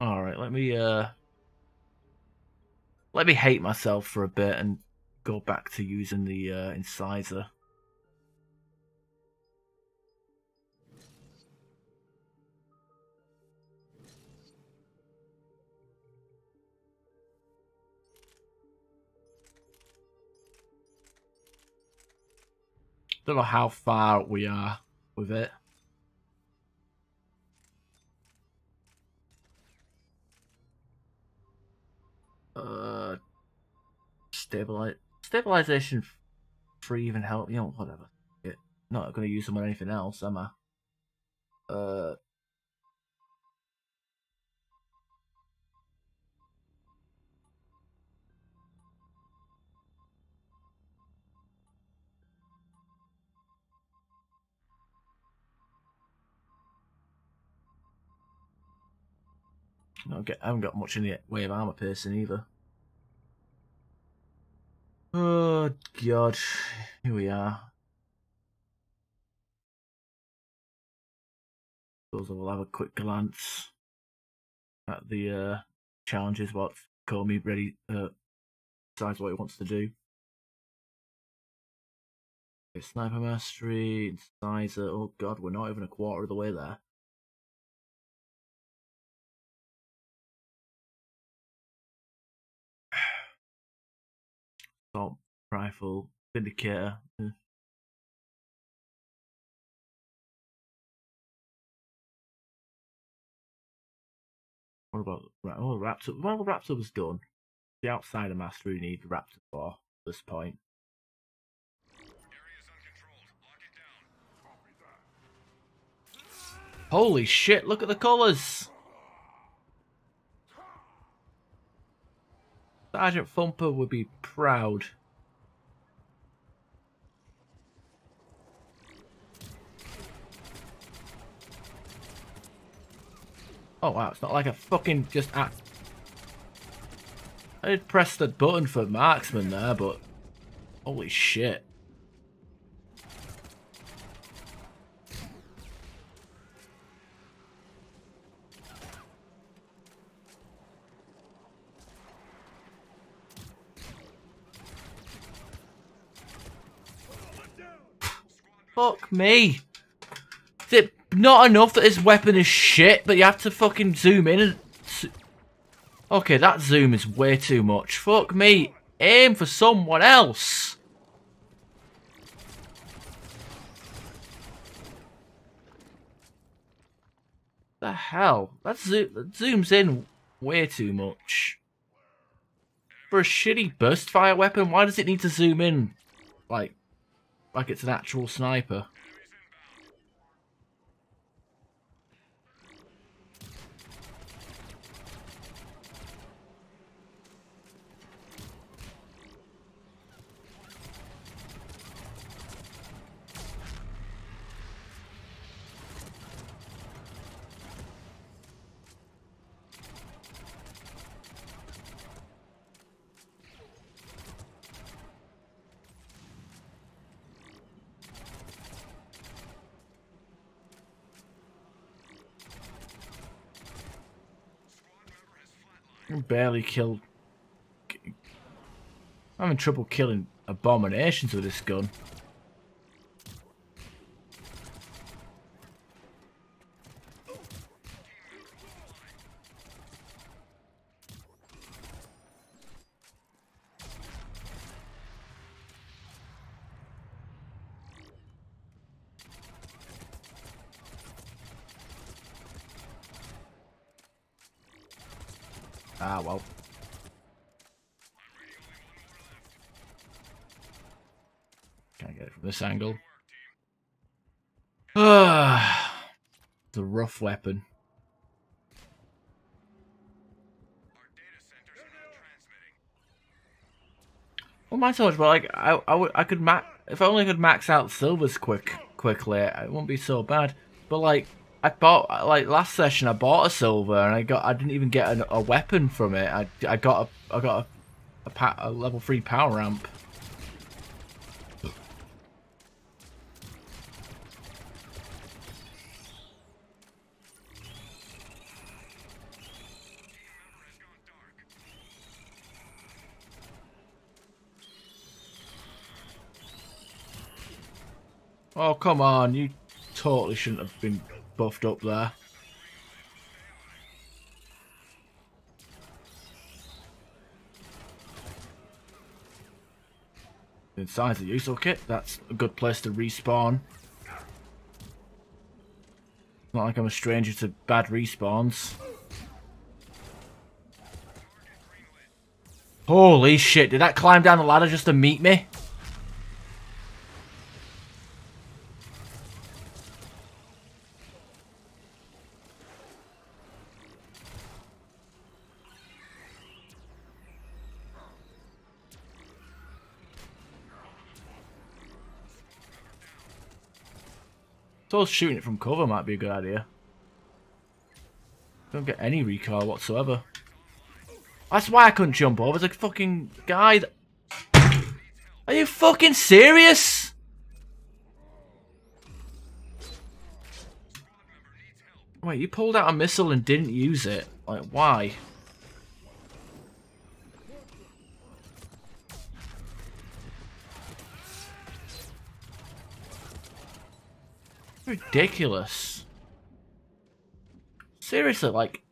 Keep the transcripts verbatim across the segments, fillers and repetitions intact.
All right, let me uh, let me hate myself for a bit and go back to using the uh, incisor. Don't know how far we are with it. Uh, stabilize stabilization free even help, you know, whatever. Yeah, not gonna use them on anything else, am I? Uh, I haven't got much in the way of armor piercing either. Oh god, here we are. So we'll have a quick glance at the uh, challenges. What Komei ready uh, decides what he wants to do. Okay, sniper mastery, incisor. Oh god, we're not even a quarter of the way there. Assault rifle, vindicator. Yeah. What about oh Raptor? Well, Raptor was done. The outsider master we need Raptor for at this point. Area is uncontrolled. Lock it down. Holy shit! Look at the colours. Sergeant Thumper would be proud. Oh wow, it's not like I fucking just act. I did press the button for marksman there, but holy shit. Fuck me. Is it not enough that his weapon is shit, but you have to fucking zoom in and... Okay, that zoom is way too much. Fuck me. Aim for someone else. The hell? That, zo that zooms in way too much. For a shitty burst fire weapon, why does it need to zoom in? Like... Like it's an actual sniper. Barely killed. I'm having trouble killing abominations with this gun. Ah, well. Can't get it from this angle. Ah, it's a rough weapon. Well, my torch, but like I, I would, I could max. If I only could max out silvers quick, quickly, it wouldn't be so bad. But like. I bought, like, last session I bought a silver and I got I didn't even get an, a weapon from it. I, I got a I got a, a, a level three power amp. Oh, come on. You totally shouldn't have been buffed up there. Inside the useful kit, that's a good place to respawn. Not like I'm a stranger to bad respawns. Holy shit, did that climb down the ladder just to meet me? So shooting it from cover might be a good idea. Don't get any recoil whatsoever. That's why I couldn't jump over the fucking guy that... Are you fucking serious? Wait, you pulled out a missile and didn't use it. Like, why? Ridiculous. Seriously, like...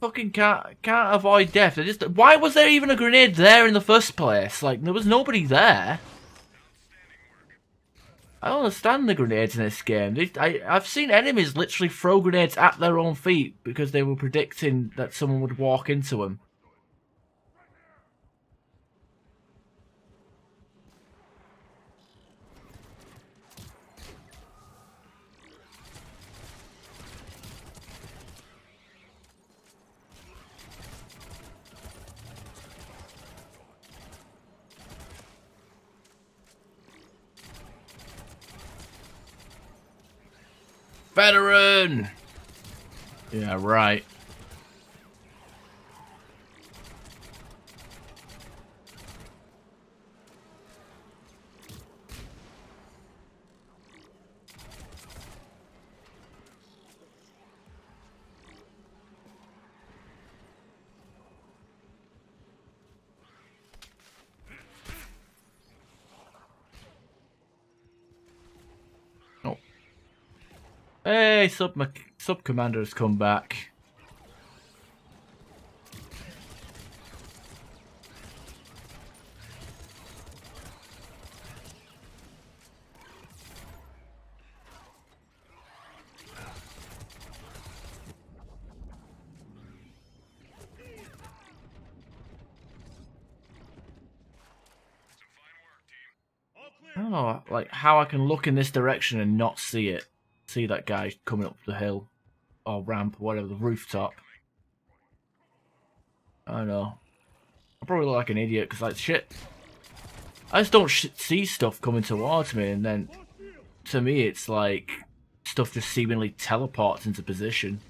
Fucking can't, can't avoid death. They just, why was there even a grenade there in the first place? Like, there was nobody there. I don't understand the grenades in this game. They, I, I've seen enemies literally throw grenades at their own feet because they were predicting that someone would walk into them. Veteran! Yeah, right. Hey, sub sub commander has come back. I don't know, like how I can look in this direction and not see it. See that guy coming up the hill or ramp or whatever, the rooftop. I don't know. I probably look like an idiot because, like, shit. I just don't sh see stuff coming towards me, and then to me, it's like stuff just seemingly teleports into position.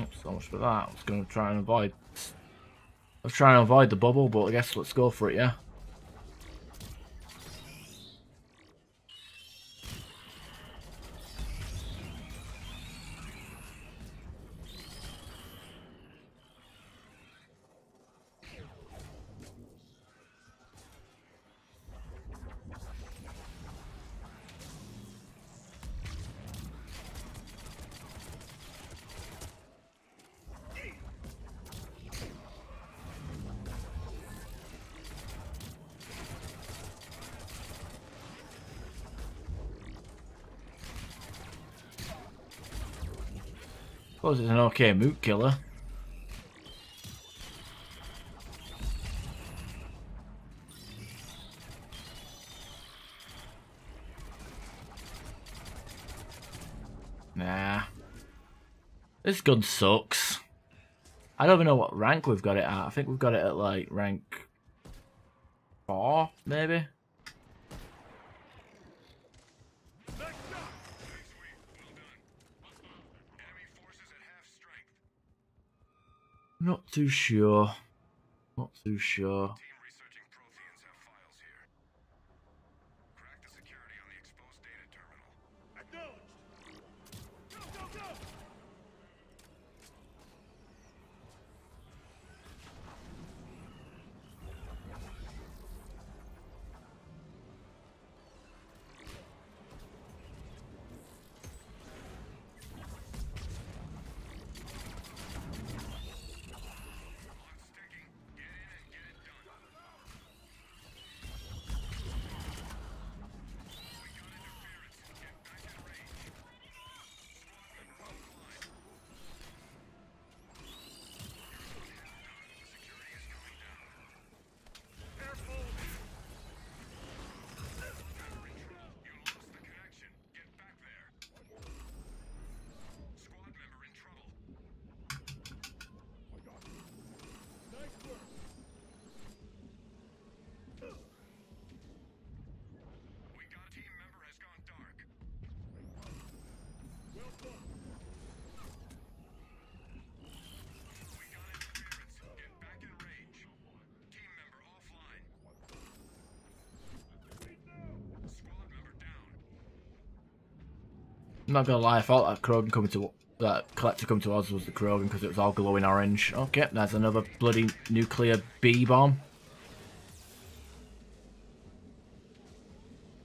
Oops, so much for that. I was going to try and avoid. I was trying to avoid the bubble, but I guess let's go for it, yeah? I suppose it's an okay moot killer. Nah. This gun sucks. I don't even know what rank we've got it at. I think we've got it at like rank four, maybe? Not too sure. Not too sure. Team researching Protheans have files here. Crack the security on the exposed data terminal. Acknowledged. Go, go, go! I'm not gonna lie, I thought that Krogan coming to that collector coming to us was the Krogan because it was all glowing orange. Okay, there's another bloody nuclear bee bomb.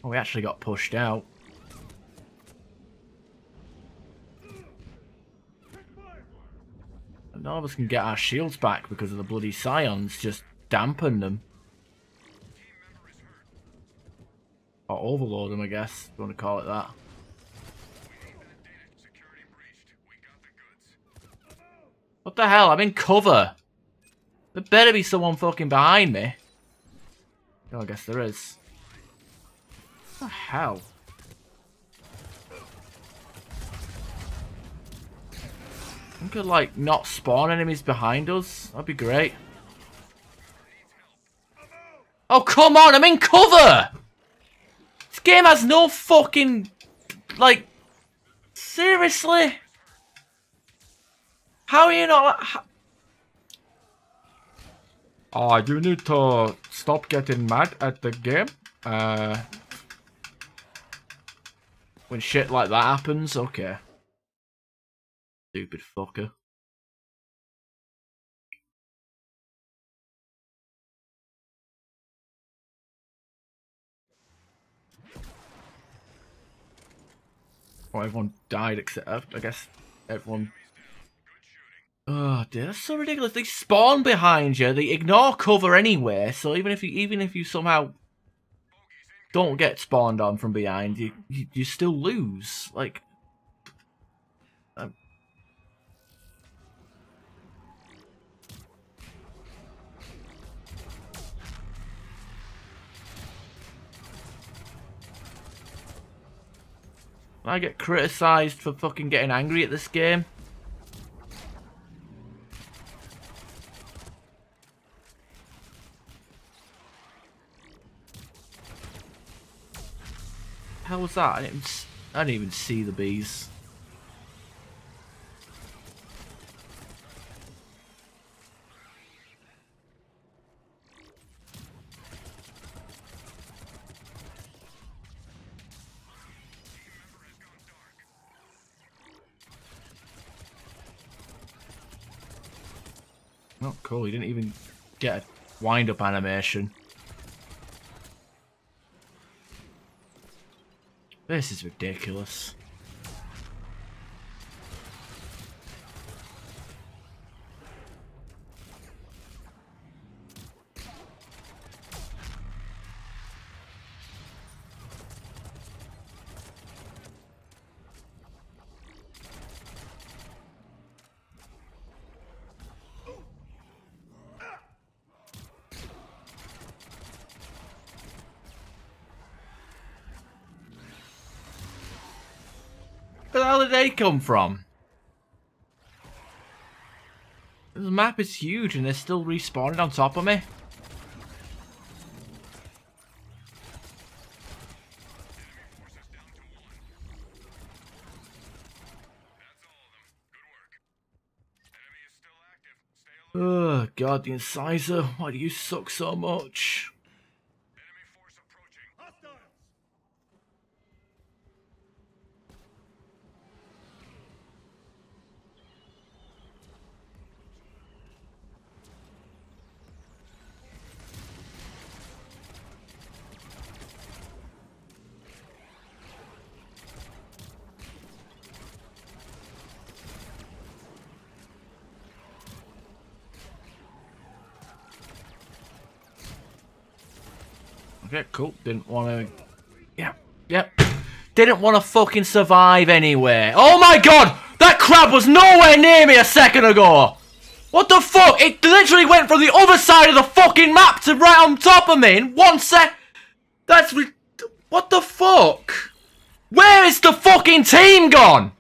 Oh, we actually got pushed out. And none of us can get our shields back because of the bloody scions just dampen them. Or overload them, I guess, if you want to call it that. What the hell? I'm in cover. There better be someone fucking behind me. Oh, I guess there is. What the hell? I could, like, not spawn enemies behind us. That'd be great. Oh, come on! I'm in cover! This game has no fucking... Like... Seriously? How are you not... How... Oh, you need to stop getting mad at the game. Uh... When shit like that happens, okay. Stupid fucker. Oh, everyone died except, I guess, everyone. Oh dear, that's so ridiculous. They spawn behind you. They ignore cover anyway. So even if you, even if you somehow don't get spawned on from behind, you you, you still lose. Like, um, I get criticised for fucking getting angry at this game. How was that? I didn't, I didn't even see the bees. Oh, cool. He didn't even get a wind-up animation. This is ridiculous. Where the hell did they come from? This map is huge and they're still respawning on top of me. Oh god, the incisor, why do you suck so much? Okay, cool. Didn't want to... Yeah, yeah. Didn't want to fucking survive anyway. Oh my god! That crab was nowhere near me a second ago! What the fuck? It literally went from the other side of the fucking map to right on top of me in one sec... That's... Re what the fuck? Where is the fucking team gone?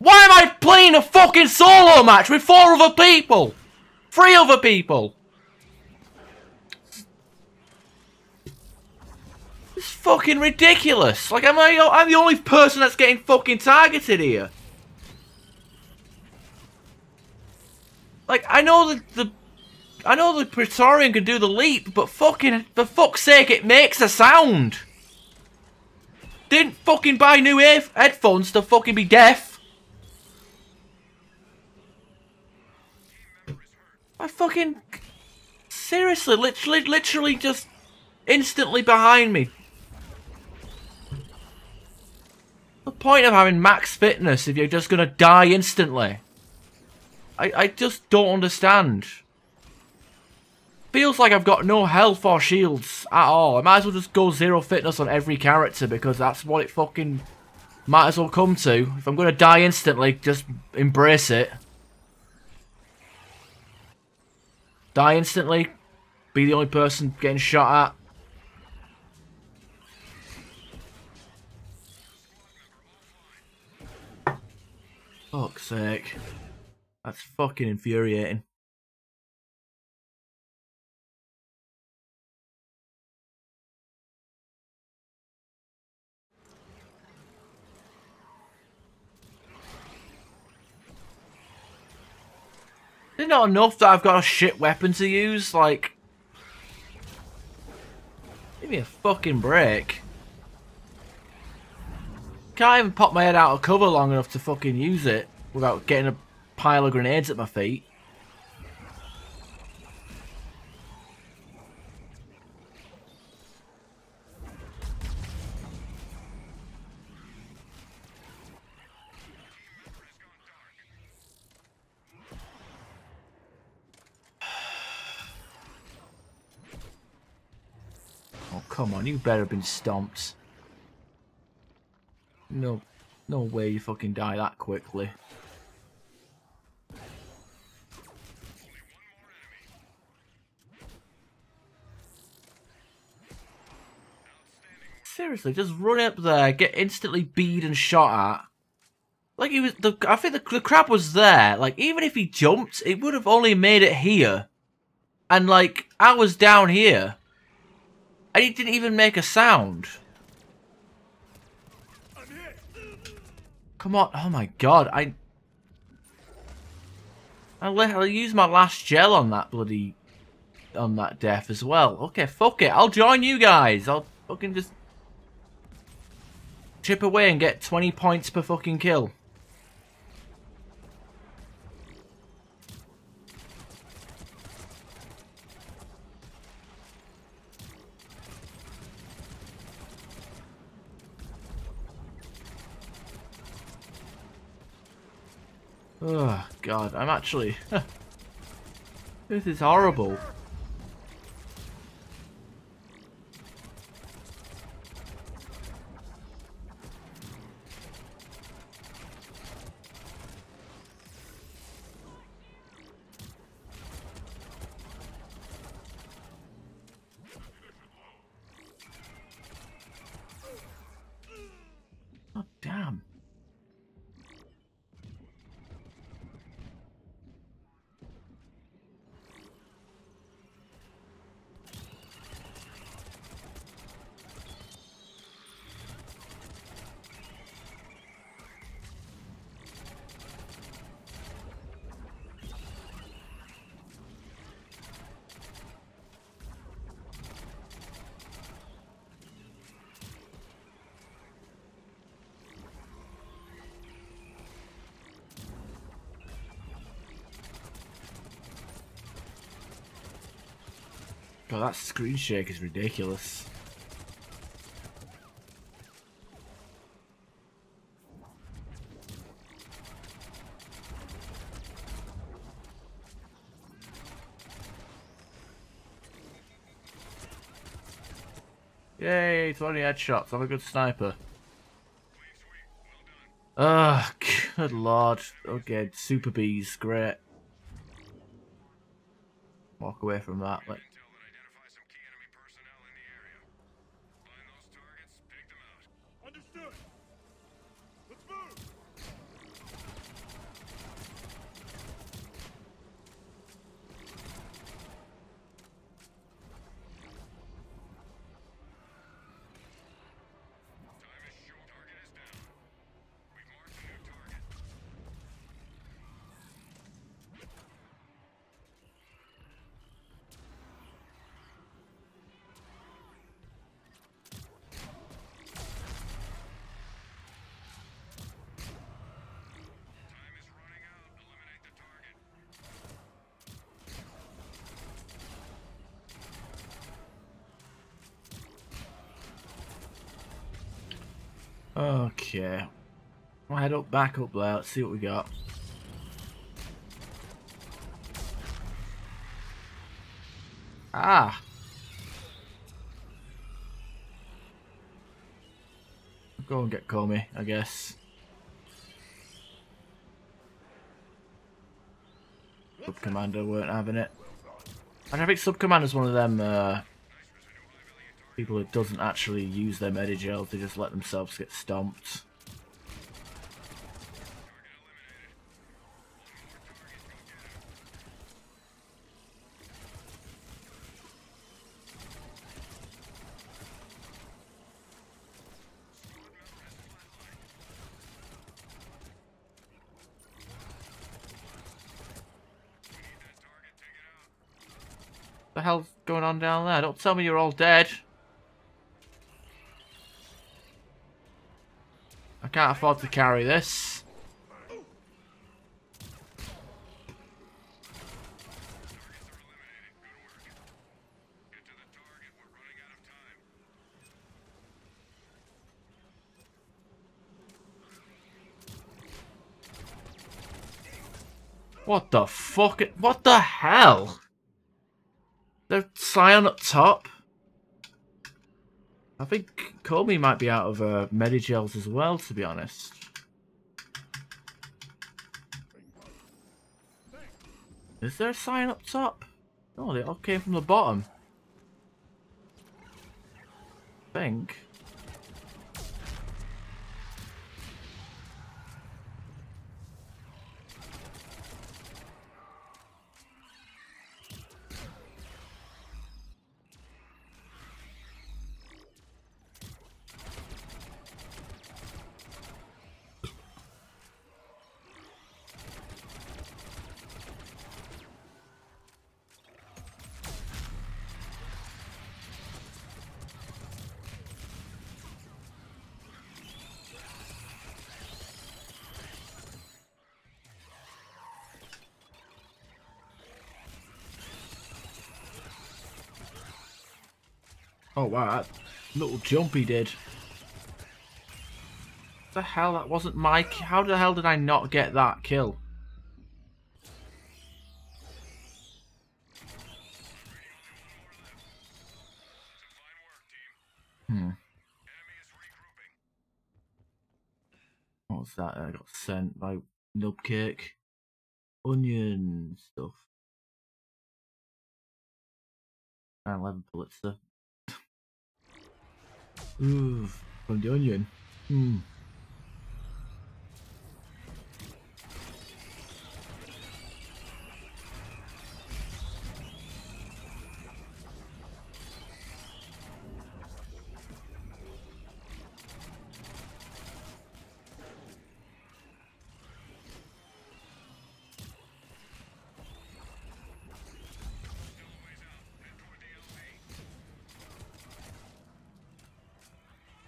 Why am I playing a fucking solo match with four other people? Three other people? It's fucking ridiculous. Like, am I? I'm the only person that's getting fucking targeted here. Like, I know that the, I know the Praetorian can do the leap, but fucking, for fuck's sake, it makes a sound. Didn't fucking buy new ear headphones to fucking be deaf. I fucking... Seriously, literally, literally just instantly behind me. The point of having max fitness if you're just gonna die instantly. I, I just don't understand. Feels like I've got no health or shields at all. I might as well just go zero fitness on every character because that's what it fucking might as well come to. If I'm gonna die instantly, just embrace it. Die instantly, be the only person getting shot at. Fuck's sake. That's fucking infuriating. Is it not enough that I've got a shit weapon to use? Like, give me a fucking break. Can't even pop my head out of cover long enough to fucking use it without getting a pile of grenades at my feet. Oh, come on, you better have been stomped. No, no way you fucking die that quickly. Seriously, just run up there, get instantly beat and shot at. Like he was, the, I think the, the crab was there. Like even if he jumped, it would have only made it here, and like I was down here, and he didn't even make a sound. Come on, oh my god, I... I literally used my last gel on that bloody... on that death as well. Okay, fuck it, I'll join you guys. I'll fucking just... chip away and get twenty points per fucking kill. Oh god, I'm actually... This is horrible. Oh damn. God, that screen shake is ridiculous. Yay, twenty headshots. I'm a good sniper. Ah, oh, good lord. Okay, super bees, great. Walk away from that. Like, Okay. I'll head up, back up there. Let's see what we got. Ah! Go and get Komei, I guess. Sub-commander weren't having it. I think sub-commander's one of them uh, people who doesn't actually use their MediGel, they just let themselves get stomped. What the hell's going on down there? Don't tell me you're all dead. I can't afford to carry this. What the fuck? What the hell? There's Scion up top. I think Komei might be out of uh, MediGels as well, to be honest. Is there a Scion up top? No, they all came from the bottom. I think. Oh wow, that little jump he did. What the hell, that wasn't my... How the hell did I not get that kill? Hmm. What was that I got sent by Nubcake? Onion stuff. nine eleven Pulitzer. Ooh, from the onion. Hmm.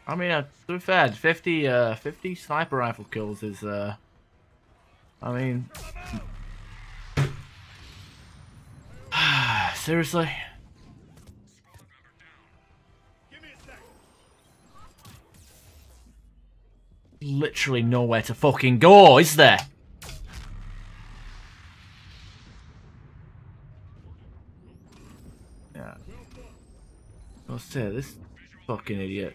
I mean, to be fair, fifty sniper rifle kills is, uh, I mean, seriously? Literally nowhere to fucking go, is there? Yeah. I'll say, this fucking idiot.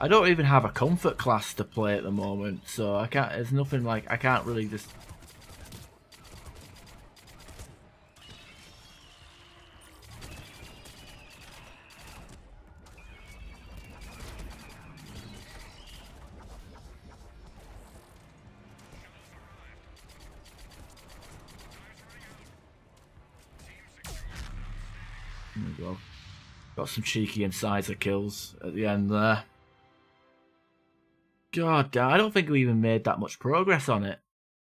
I don't even have a comfort class to play at the moment, so I can't. There's nothing like I can't really just. There we go. Got some cheeky incisor kills at the end there. God, I don't think we even made that much progress on it,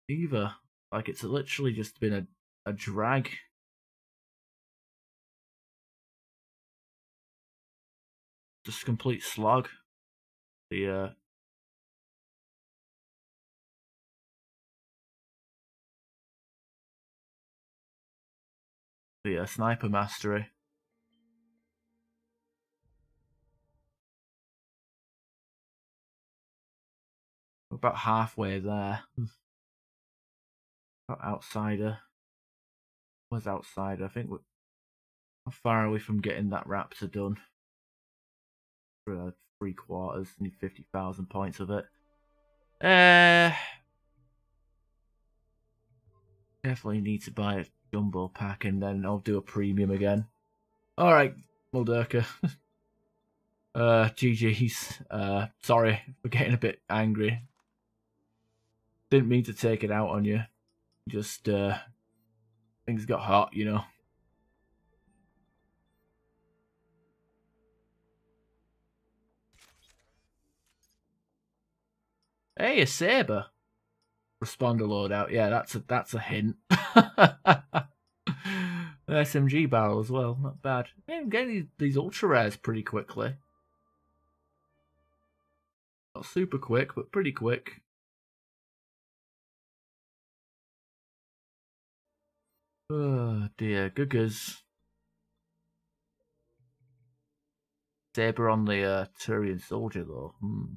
either. Like, it's literally just been a, a drag. just a complete slog. The uh the uh, sniper mastery. We're about halfway there. Got outsider. Was outsider. I think we're how far are we from getting that raptor done? For uh, three quarters, need fifty thousand points of it. Uh definitely need to buy a jumbo pack and then I'll do a premium again. Alright, Mulderka. uh G G's. Uh sorry for getting a bit angry. Didn't mean to take it out on you. Just uh things got hot, you know. Hey, a saber. Responder loadout. Yeah, that's a that's a hint. S M G barrel as well. Not bad. Yeah, I'm getting these ultra rares pretty quickly. Not super quick, but pretty quick. Oh dear, Guggers. Saber on the uh, Turian soldier though. Hmm.